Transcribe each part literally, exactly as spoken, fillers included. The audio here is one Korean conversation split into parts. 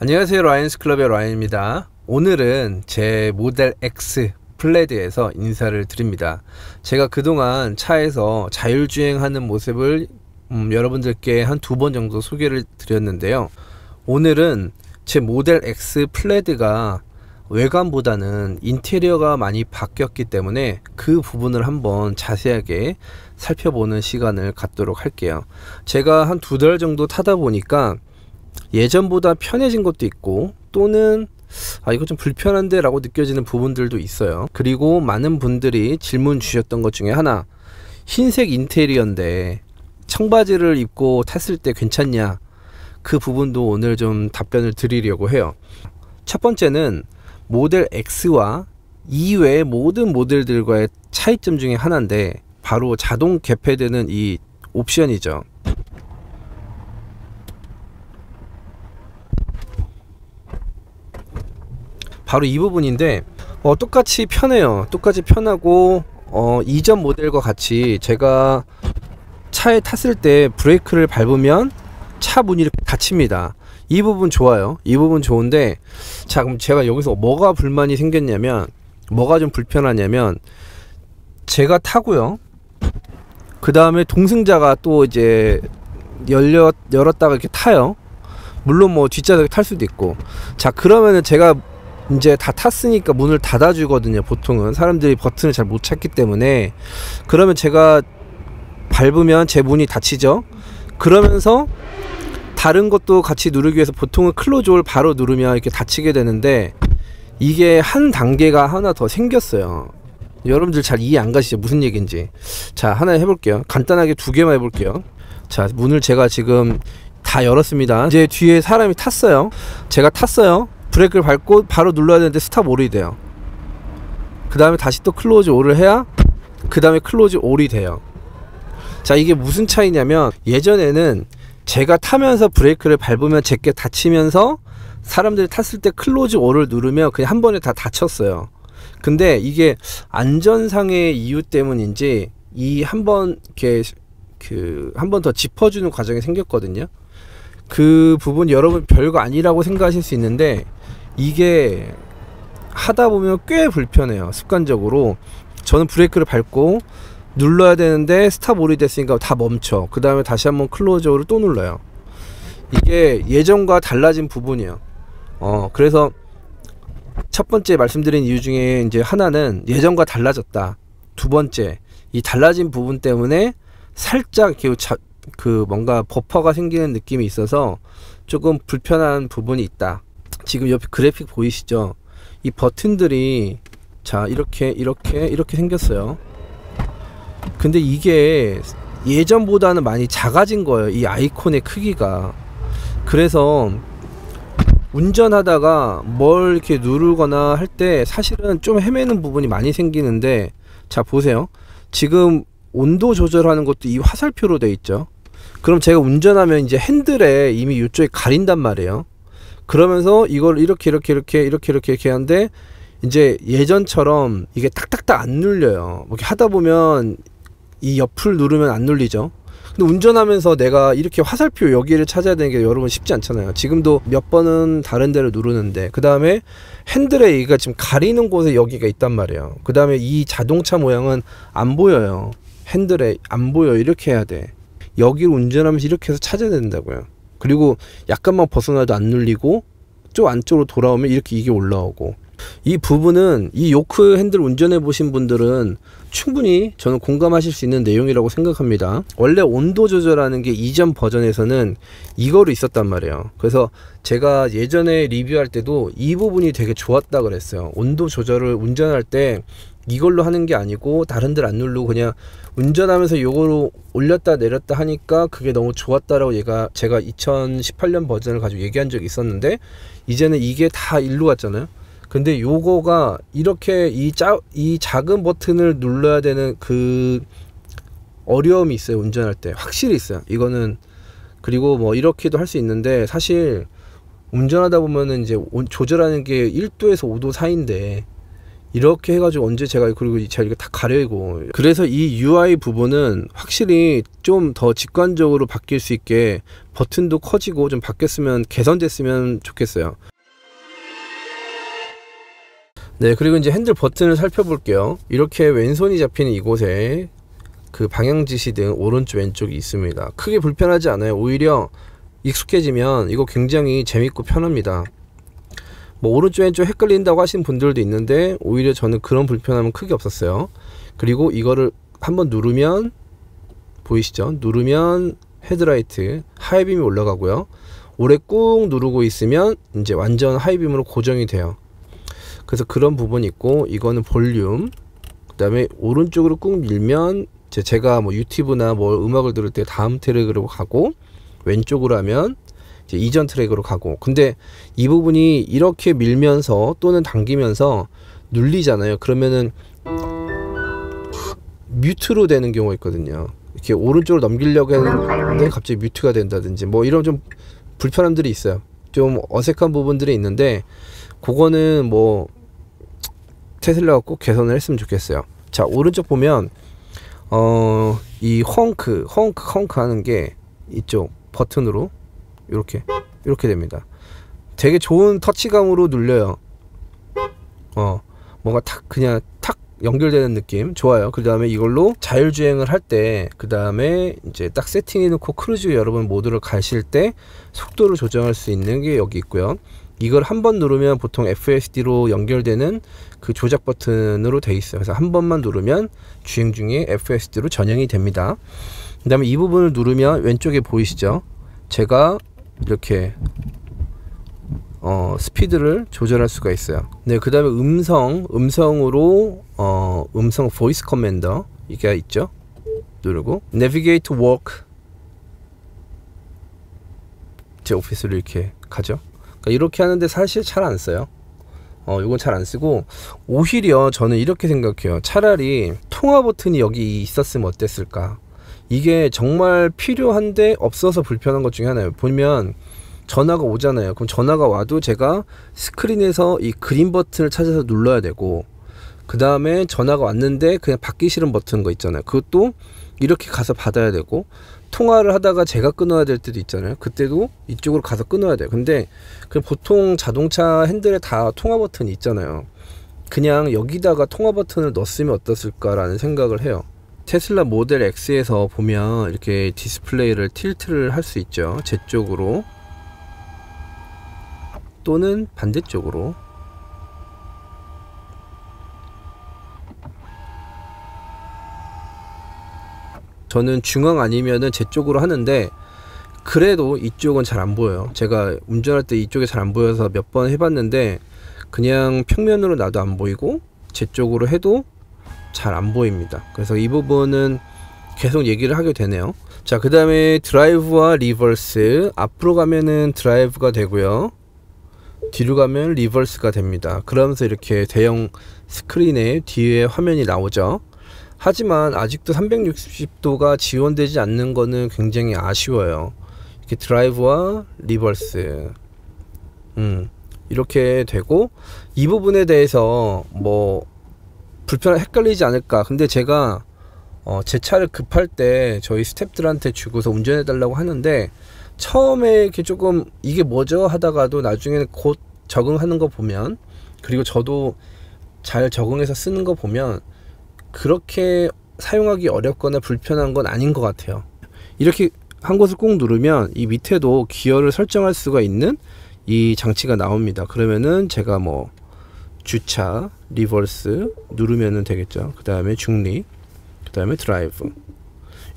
안녕하세요, 라이언스클럽의 라이언입니다. 오늘은 제 모델X 플래드에서 인사를 드립니다. 제가 그동안 차에서 자율주행하는 모습을 음, 여러분들께 한 두 번 정도 소개를 드렸는데요. 오늘은 제 모델X 플래드가 외관보다는 인테리어가 많이 바뀌었기 때문에 그 부분을 한번 자세하게 살펴보는 시간을 갖도록 할게요. 제가 한 두 달 정도 타다 보니까 예전보다 편해진 것도 있고, 또는 아 이거 좀 불편한데 라고 느껴지는 부분들도 있어요. 그리고 많은 분들이 질문 주셨던 것 중에 하나, 흰색 인테리어인데 청바지를 입고 탔을 때 괜찮냐, 그 부분도 오늘 좀 답변을 드리려고 해요. 첫 번째는 모델 X와 이외의 모든 모델들과의 차이점 중에 하나인데, 바로 자동 개폐되는 이 옵션이죠. 바로 이 부분인데 어, 똑같이 편해요. 똑같이 편하고 어, 이전 모델과 같이 제가 차에 탔을 때 브레이크를 밟으면 차 문이 이렇게 닫힙니다. 이 부분 좋아요. 이 부분 좋은데, 자 그럼 제가 여기서 뭐가 불만이 생겼냐면, 뭐가 좀 불편하냐면, 제가 타고요, 그 다음에 동승자가 또 이제 열려, 열었다가 이렇게 타요. 물론 뭐 뒷좌석에 탈 수도 있고. 자 그러면은 제가 이제 다 탔으니까 문을 닫아 주거든요. 보통은 사람들이 버튼을 잘 못 찾기 때문에. 그러면 제가 밟으면 제 문이 닫히죠. 그러면서 다른 것도 같이 누르기 위해서 보통은 클로즈홀 바로 누르면 이렇게 닫히게 되는데, 이게 한 단계가 하나 더 생겼어요. 여러분들 잘 이해 안 가시죠? 무슨 얘기인지. 자 하나 해볼게요. 간단하게 두 개만 해볼게요. 자 문을 제가 지금 다 열었습니다. 이제 뒤에 사람이 탔어요. 제가 탔어요. 브레이크를 밟고 바로 눌러야 되는데 스탑 올이 돼요. 그 다음에 다시 또 클로즈 올을 해야 그 다음에 클로즈 올이 돼요. 자 이게 무슨 차이냐면, 예전에는 제가 타면서 브레이크를 밟으면 제게 닫히면서 사람들이 탔을 때 클로즈 올을 누르면 그냥 한 번에 다 닫혔어요. 근데 이게 안전상의 이유 때문인지 이 한 번 이렇게 그 한 번 더 짚어주는 과정이 생겼거든요. 그 부분 여러분 별거 아니라고 생각하실 수 있는데, 이게 하다 보면 꽤 불편해요. 습관적으로 저는 브레이크를 밟고 눌러야 되는데 스탑 올이 됐으니까 다 멈춰. 그 다음에 다시 한번 클로즈를 또 눌러요. 이게 예전과 달라진 부분이에요. 어, 그래서 첫 번째 말씀드린 이유 중에 이제 하나는 예전과 달라졌다. 두 번째, 이 달라진 부분 때문에 살짝 그 뭔가 버퍼가 생기는 느낌이 있어서 조금 불편한 부분이 있다. 지금 옆에 그래픽 보이시죠? 이 버튼들이 자 이렇게 이렇게 이렇게 생겼어요. 근데 이게 예전보다는 많이 작아진 거예요. 이 아이콘의 크기가. 그래서 운전하다가 뭘 이렇게 누르거나 할 때 사실은 좀 헤매는 부분이 많이 생기는데, 자 보세요. 지금 온도 조절하는 것도 이 화살표로 되어 있죠. 그럼 제가 운전하면 이제 핸들에 이미 이쪽에 가린단 말이에요. 그러면서 이걸 이렇게 이렇게 이렇게 이렇게 이렇게 이렇게 하는데, 이제 예전처럼 이게 딱딱딱 안 눌려요. 이렇게 하다 보면 이 옆을 누르면 안 눌리죠. 근데 운전하면서 내가 이렇게 화살표 여기를 찾아야 되는 게 여러분 쉽지 않잖아요. 지금도 몇 번은 다른 데를 누르는데, 그 다음에 핸들에 얘가 지금 가리는 곳에 여기가 있단 말이에요. 그 다음에 이 자동차 모양은 안 보여요. 핸들에 안 보여. 이렇게 해야 돼. 여기를 운전하면서 이렇게 해서 찾아야 된다고요. 그리고 약간만 벗어나도 안 눌리고, 좀 안쪽으로 돌아오면 이렇게 이게 올라오고. 이 부분은 이 요크 핸들 운전해 보신 분들은 충분히 저는 공감하실 수 있는 내용이라고 생각합니다. 원래 온도 조절하는 게 이전 버전에서는 이거로 있었단 말이에요. 그래서 제가 예전에 리뷰할 때도 이 부분이 되게 좋았다 그랬어요. 온도 조절을 운전할 때 이걸로 하는 게 아니고 다른 데를 안 누르고 그냥 운전하면서 요거로 올렸다 내렸다 하니까 그게 너무 좋았다라고 얘가 제가 이천십팔 년 버전을 가지고 얘기한 적이 있었는데, 이제는 이게 다 일로 왔잖아요. 근데 요거가 이렇게 이, 짜, 이 작은 버튼을 눌러야 되는 그 어려움이 있어요. 운전할 때 확실히 있어요, 이거는. 그리고 뭐 이렇게도 할 수 있는데, 사실 운전하다 보면은 이제 조절하는 게 일 도에서 오 도 사이인데 이렇게 해가지고 언제 제가 그리고 제가 이거 다 가려이고, 그래서 이 유아이 부분은 확실히 좀 더 직관적으로 바뀔 수 있게 버튼도 커지고 좀 바뀌었으면, 개선됐으면 좋겠어요. 네, 그리고 이제 핸들 버튼을 살펴볼게요. 이렇게 왼손이 잡히는 이곳에 그 방향 지시 등 오른쪽 왼쪽이 있습니다. 크게 불편하지 않아요. 오히려 익숙해지면 이거 굉장히 재밌고 편합니다. 뭐 오른쪽 왼쪽 헷갈린다고 하신 분들도 있는데 오히려 저는 그런 불편함은 크게 없었어요. 그리고 이거를 한번 누르면 보이시죠? 누르면 헤드라이트 하이빔이 올라가고요. 오래 꾹 누르고 있으면 이제 완전 하이빔으로 고정이 돼요. 그래서 그런 부분이 있고, 이거는 볼륨, 그 다음에 오른쪽으로 꾹 밀면 이제 제가 뭐 유튜브나 뭐 음악을 들을 때 다음 트랙으로 가고, 왼쪽으로 하면 이제 이전 트랙으로 가고. 근데 이 부분이 이렇게 밀면서 또는 당기면서 눌리잖아요. 그러면은 뮤트로 되는 경우가 있거든요. 이렇게 오른쪽으로 넘기려고 했는데 갑자기 뮤트가 된다든지 뭐 이런 좀 불편함들이 있어요. 좀 어색한 부분들이 있는데 그거는 뭐 테슬라가 꼭 개선을 했으면 좋겠어요. 자, 오른쪽 보면 어 이 헝크 헝크 헝크 하는 게 이쪽 버튼으로 이렇게 이렇게 됩니다. 되게 좋은 터치감으로 눌려요. 어 뭔가 탁 그냥 탁 연결되는 느낌 좋아요. 그 다음에 이걸로 자율주행을 할 때, 그 다음에 이제 딱 세팅해 놓고 크루즈 여러분 모드를 가실 때 속도를 조정할 수 있는 게 여기 있고요. 이걸 한번 누르면 보통 에프에스디로 연결되는 그 조작 버튼으로 돼 있어요. 그래서 한 번만 누르면 주행 중에 에프에스디로 전형이 됩니다. 그 다음에 이 부분을 누르면 왼쪽에 보이시죠? 제가 이렇게 어, 스피드를 조절할 수가 있어요. 네, 그 다음에 음성, 음성으로 어, 음성 보이스 커맨더 이게 있죠? 누르고 Navigate Walk 제 오피스로 이렇게 가죠. 그러니까 이렇게 하는데 사실 잘 안 써요. 어, 이건 잘 안 쓰고, 오히려 저는 이렇게 생각해요. 차라리 통화 버튼이 여기 있었으면 어땠을까? 이게 정말 필요한데 없어서 불편한 것 중에 하나예요. 보면 전화가 오잖아요. 그럼 전화가 와도 제가 스크린에서 이 그린 버튼을 찾아서 눌러야 되고, 그 다음에 전화가 왔는데 그냥 받기 싫은 버튼 거 있잖아요. 그것도 이렇게 가서 받아야 되고, 통화를 하다가 제가 끊어야 될 때도 있잖아요. 그때도 이쪽으로 가서 끊어야 돼요. 근데 그 보통 자동차 핸들에 다 통화 버튼이 있잖아요. 그냥 여기다가 통화 버튼을 넣었으면 어땠을까라는 생각을 해요. 테슬라 모델X에서 보면 이렇게 디스플레이를 틸트를 할 수 있죠. 제 쪽으로 또는 반대쪽으로. 저는 중앙 아니면은 제 쪽으로 하는데 그래도 이쪽은 잘 안 보여요. 제가 운전할 때 이쪽이 잘 안 보여서 몇 번 해봤는데 그냥 평면으로 나도 안 보이고 제 쪽으로 해도 잘 안 보입니다. 그래서 이 부분은 계속 얘기를 하게 되네요. 자, 그 다음에 드라이브와 리버스, 앞으로 가면은 드라이브가 되고요, 뒤로 가면 리버스가 됩니다. 그러면서 이렇게 대형 스크린에 뒤에 화면이 나오죠. 하지만 아직도 삼백육십 도가 지원되지 않는 거는 굉장히 아쉬워요. 이렇게 드라이브와 리버스 음, 이렇게 되고, 이 부분에 대해서 뭐 불편하게 헷갈리지 않을까. 근데 제가 어, 제 차를 급할 때 저희 스태프들한테 주고서 운전해 달라고 하는데, 처음에 이렇게 조금 이게 뭐죠 하다가도 나중에는 곧 적응하는 거 보면, 그리고 저도 잘 적응해서 쓰는 거 보면 그렇게 사용하기 어렵거나 불편한 건 아닌 것 같아요. 이렇게 한 곳을 꾹 누르면 이 밑에도 기어를 설정할 수가 있는 이 장치가 나옵니다. 그러면은 제가 뭐 주차, 리버스 누르면 되겠죠. 그 다음에 중립, 그 다음에 드라이브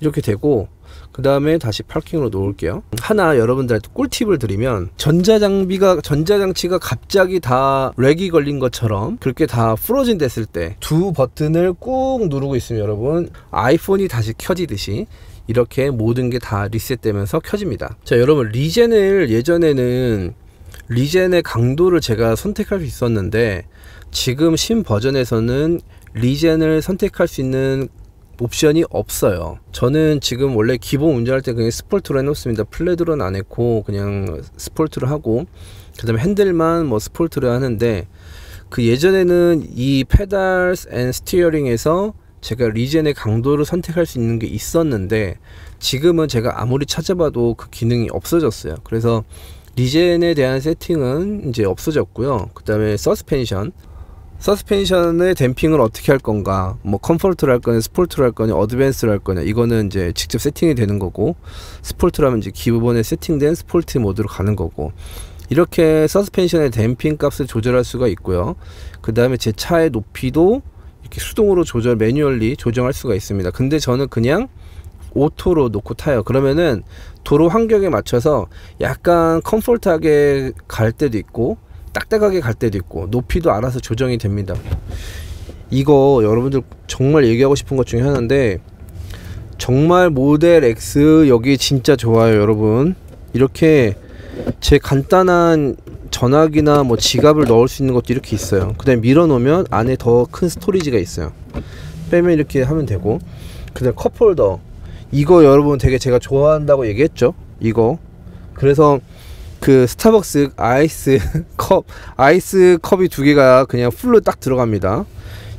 이렇게 되고, 그 다음에 다시 파킹으로 놓을게요. 하나 여러분들한테 꿀팁을 드리면, 전자장비가 전자장치가 갑자기 다 렉이 걸린 것처럼 그렇게 다 프로즌 됐을 때 두 버튼을 꾹 누르고 있으면 여러분 아이폰이 다시 켜지듯이 이렇게 모든 게 다 리셋되면서 켜집니다. 자, 여러분 리젠을 예전에는 리젠의 강도를 제가 선택할 수 있었는데, 지금 신버전에서는 리젠을 선택할 수 있는 옵션이 없어요. 저는 지금 원래 기본 운전할 때 그냥 스포트로 해놓습니다. 플래드로는 안 했고 그냥 스포트로 하고, 그 다음에 핸들만 뭐 스포트로 하는데, 그 예전에는 이 페달 앤 스티어링에서 제가 리젠의 강도를 선택할 수 있는 게 있었는데 지금은 제가 아무리 찾아봐도 그 기능이 없어졌어요. 그래서 리젠에 대한 세팅은 이제 없어졌고요. 그 다음에 서스펜션, 서스펜션의 댐핑을 어떻게 할 건가, 뭐 컴포트를 할 거냐, 스포트를 할 거냐, 어드밴스를 할 거냐, 이거는 이제 직접 세팅이 되는 거고, 스포트라면 이제 기본에 세팅된 스포트 모드로 가는 거고, 이렇게 서스펜션의 댐핑 값을 조절할 수가 있고요. 그 다음에 제 차의 높이도 이렇게 수동으로 조절, 매뉴얼리 조정할 수가 있습니다. 근데 저는 그냥 오토로 놓고 타요. 그러면은 도로 환경에 맞춰서 약간 컴포트하게 갈 때도 있고 딱딱하게 갈 때도 있고 높이도 알아서 조정이 됩니다. 이거 여러분들 정말 얘기하고 싶은 것 중에 하나인데 정말 모델X 여기 진짜 좋아요. 여러분 이렇게 제 간단한 전화기나 뭐 지갑을 넣을 수 있는 것도 이렇게 있어요. 그 다음에 밀어 놓으면 안에 더 큰 스토리지가 있어요. 빼면 이렇게 하면 되고, 그 다음에 컵 홀더, 이거 여러분 되게 제가 좋아한다고 얘기했죠. 이거 그래서 그 스타벅스 아이스 컵, 아이스 컵이 두 개가 그냥 풀로 딱 들어갑니다.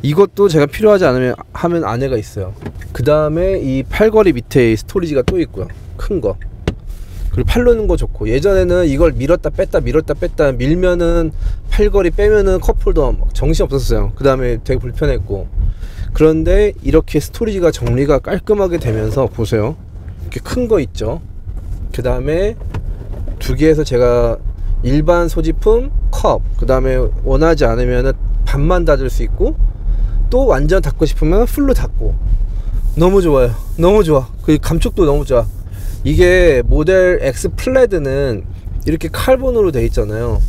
이것도 제가 필요하지 않으면 하면 안에가 있어요. 그 다음에 이 팔걸이 밑에 스토리지가 또 있고요. 큰 거. 그리고 팔 놓는 거 좋고, 예전에는 이걸 밀었다 뺐다 밀었다 뺐다 밀면은 팔걸이 빼면은 컵홀더 정신 없었어요. 그 다음에 되게 불편했고, 그런데 이렇게 스토리지가 정리가 깔끔하게 되면서 보세요. 이렇게 큰 거 있죠. 그 다음에 두 개에서 제가 일반 소지품, 컵, 그 다음에 원하지 않으면은 반만 닫을 수 있고, 또 완전 닫고 싶으면 풀로 닫고. 너무 좋아요. 너무 좋아. 그 감촉도 너무 좋아. 이게 모델X 플래드는 이렇게 칼본으로 되어 있잖아요.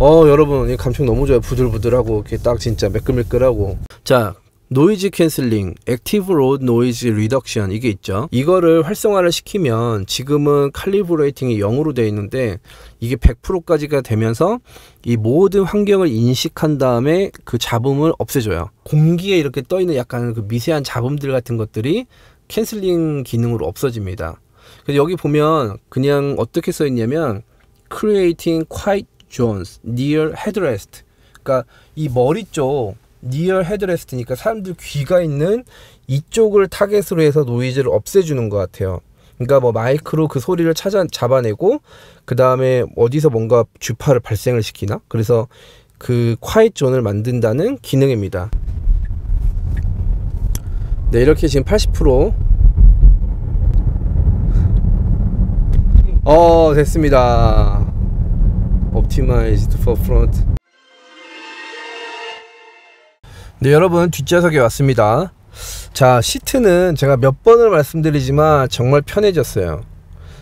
어 여러분 이 감촉 너무 좋아요. 부들부들하고 이렇게 딱 진짜 매끌매끌하고. 자, 노이즈 캔슬링, 액티브 로드 노이즈 리덕션, 이게 있죠. 이거를 활성화를 시키면 지금은 칼리브레이팅이 영으로 되어 있는데 이게 백 퍼센트까지가 되면서 이 모든 환경을 인식한 다음에 그 잡음을 없애줘요. 공기에 이렇게 떠 있는 약간 그 미세한 잡음들 같은 것들이 캔슬링 기능으로 없어집니다. 근데 여기 보면 그냥 어떻게 써 있냐면 creating quiet zones near headrest. 그러니까 이 머리 쪽 near 헤드레스트니까 사람들 귀가 있는 이쪽을 타겟으로 해서 노이즈를 없애주는 것 같아요. 그러니까 뭐 마이크로 그 소리를 찾아 잡아내고, 그 다음에 어디서 뭔가 주파를 발생을 시키나, 그래서 그 콰이트 존을 만든다는 기능입니다. 네, 이렇게 지금 팔십 퍼센트 어 됐습니다. Optimized for front. 네, 여러분 뒷좌석에 왔습니다. 자, 시트는 제가 몇 번을 말씀드리지만 정말 편해졌어요.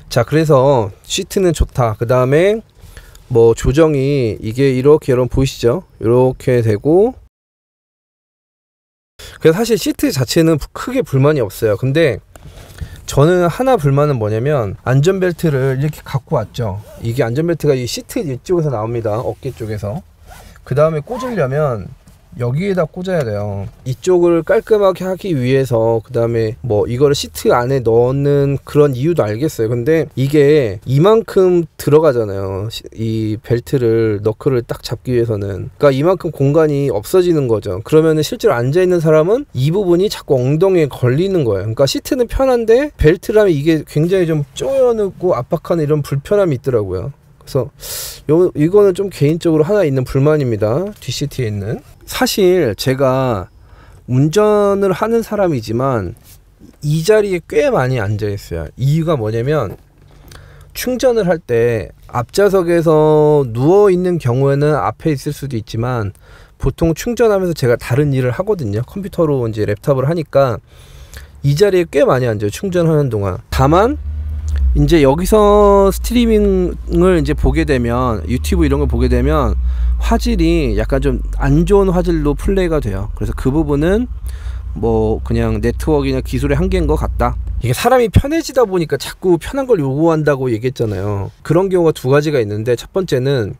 자, 그래서 시트는 좋다. 그 다음에 뭐 조정이 이게 이렇게 여러분 보이시죠? 이렇게 되고, 그래서 사실 시트 자체는 크게 불만이 없어요. 근데 저는 하나 불만은 뭐냐면 안전벨트를 이렇게 갖고 왔죠. 이게 안전벨트가 이 시트 이쪽에서 나옵니다. 어깨 쪽에서. 그 다음에 꽂으려면 여기에다 꽂아야 돼요. 이쪽을 깔끔하게 하기 위해서. 그 다음에 뭐 이거를 시트 안에 넣는 그런 이유도 알겠어요. 근데 이게 이만큼 들어가잖아요. 이 벨트를, 너클을 딱 잡기 위해서는. 그러니까 이만큼 공간이 없어지는 거죠. 그러면은 실제로 앉아있는 사람은 이 부분이 자꾸 엉덩이에 걸리는 거예요. 그러니까 시트는 편한데 벨트라면 이게 굉장히 좀 쪼여놓고 압박하는 이런 불편함이 있더라고요. 그래서 요, 이거는 좀 개인적으로 하나 있는 불만입니다. 뒷시트에 있는. 사실 제가 운전을 하는 사람이지만 이 자리에 꽤 많이 앉아 있어요. 이유가 뭐냐면 충전을 할 때 앞좌석에서 누워 있는 경우에는 앞에 있을 수도 있지만 보통 충전하면서 제가 다른 일을 하거든요. 컴퓨터로 이제 랩탑을 하니까 이 자리에 꽤 많이 앉아요. 충전하는 동안. 다만 이제 여기서 스트리밍을 이제 보게 되면, 유튜브 이런 걸 보게 되면 화질이 약간 좀 안 좋은 화질로 플레이가 돼요. 그래서 그 부분은 뭐 그냥 네트워크나 기술의 한계인 것 같다. 이게 사람이 편해지다 보니까 자꾸 편한 걸 요구한다고 얘기했잖아요. 그런 경우가 두 가지가 있는데, 첫 번째는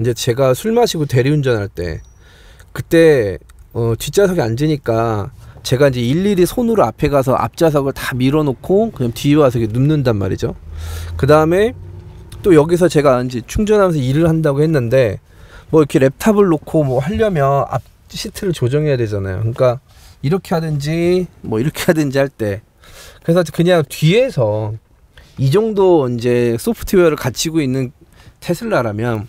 이제 제가 술 마시고 대리운전할 때 그때 어 뒷좌석에 앉으니까 제가 이제 일일이 손으로 앞에 가서 앞좌석을 다 밀어놓고 그냥 뒤에 와서 이렇게 눕는단 말이죠. 그 다음에 또 여기서 제가 이제 충전하면서 일을 한다고 했는데 뭐 이렇게 랩탑을 놓고 뭐 하려면 앞 시트를 조정해야 되잖아요. 그러니까 이렇게 하든지 뭐 이렇게 하든지 할 때, 그래서 그냥 뒤에서 이 정도 이제 소프트웨어를 갖추고 있는 테슬라라면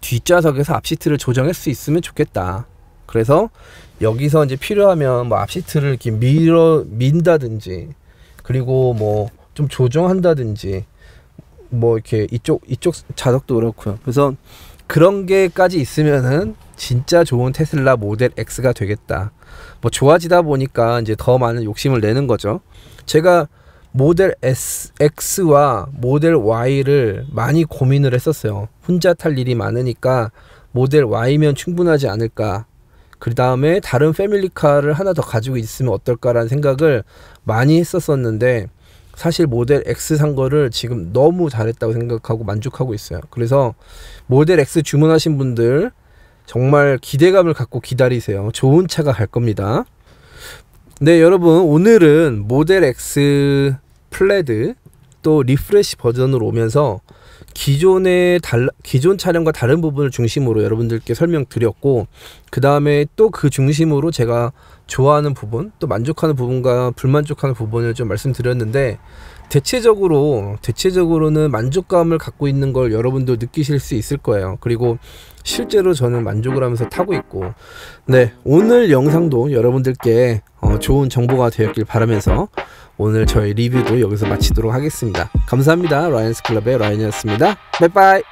뒷좌석에서 앞 시트를 조정할 수 있으면 좋겠다. 그래서 여기서 이제 필요하면 뭐 앞 시트를 이렇게 밀어 민다든지, 그리고 뭐 좀 조정한다든지, 뭐 이렇게 이쪽 이쪽 좌석도 그렇고요. 그래서 그런 게까지 있으면은 진짜 좋은 테슬라 모델 X가 되겠다. 뭐 좋아지다 보니까 이제 더 많은 욕심을 내는 거죠. 제가 모델 S, X와 모델 Y를 많이 고민을 했었어요. 혼자 탈 일이 많으니까 모델 Y면 충분하지 않을까, 그 다음에 다른 패밀리카를 하나 더 가지고 있으면 어떨까라는 생각을 많이 했었었는데, 사실 모델 X 산 거를 지금 너무 잘했다고 생각하고 만족하고 있어요. 그래서 모델 X 주문하신 분들 정말 기대감을 갖고 기다리세요. 좋은 차가 갈 겁니다. 네, 여러분, 오늘은 모델X 플래드 또 리프레시 버전으로 오면서 기존의 달라, 기존 차량과 다른 부분을 중심으로 여러분들께 설명드렸고, 그 다음에 또 그 중심으로 제가 좋아하는 부분, 또 만족하는 부분과 불만족하는 부분을 좀 말씀드렸는데, 대체적으로 대체적으로는 만족감을 갖고 있는 걸 여러분도 느끼실 수 있을 거예요. 그리고 실제로 저는 만족을 하면서 타고 있고, 네, 오늘 영상도 여러분들께 어, 좋은 정보가 되었길 바라면서 오늘 저희 리뷰도 여기서 마치도록 하겠습니다. 감사합니다. 라이언스 클럽의 라이언이었습니다. 바이바이.